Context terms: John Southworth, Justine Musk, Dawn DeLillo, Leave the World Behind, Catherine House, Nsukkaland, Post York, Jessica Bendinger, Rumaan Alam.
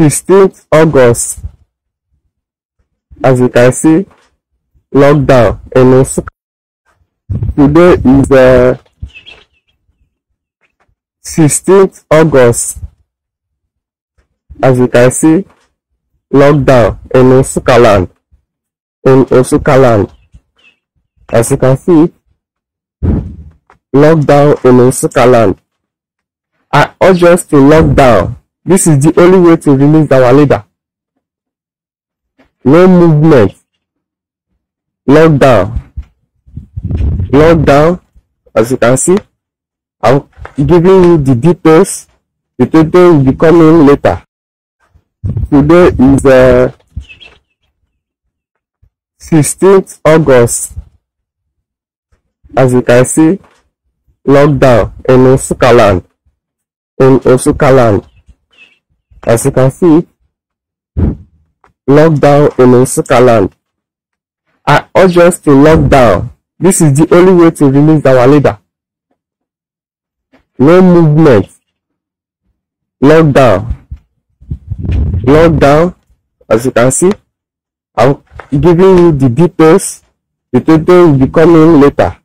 15th August. As you can see, lockdown in Nsukkaland. Today is 16th August. As you can see, lockdown in Nsukkaland. As you can see, lockdown in Nsukkaland. I urge us to lock down. This is the only way to release our leader. No movement. Lockdown. Lockdown. As you can see, I'm giving you the details. The detail will be coming later. Today is 16th August. As you can see, lockdown in Nsukkaland. As you can see, lockdown in Nsukkaland. I urge us to lock down. This is the only way to release our leader. No movement. Lockdown. As you can see, I'm giving you the details. The details will be coming later.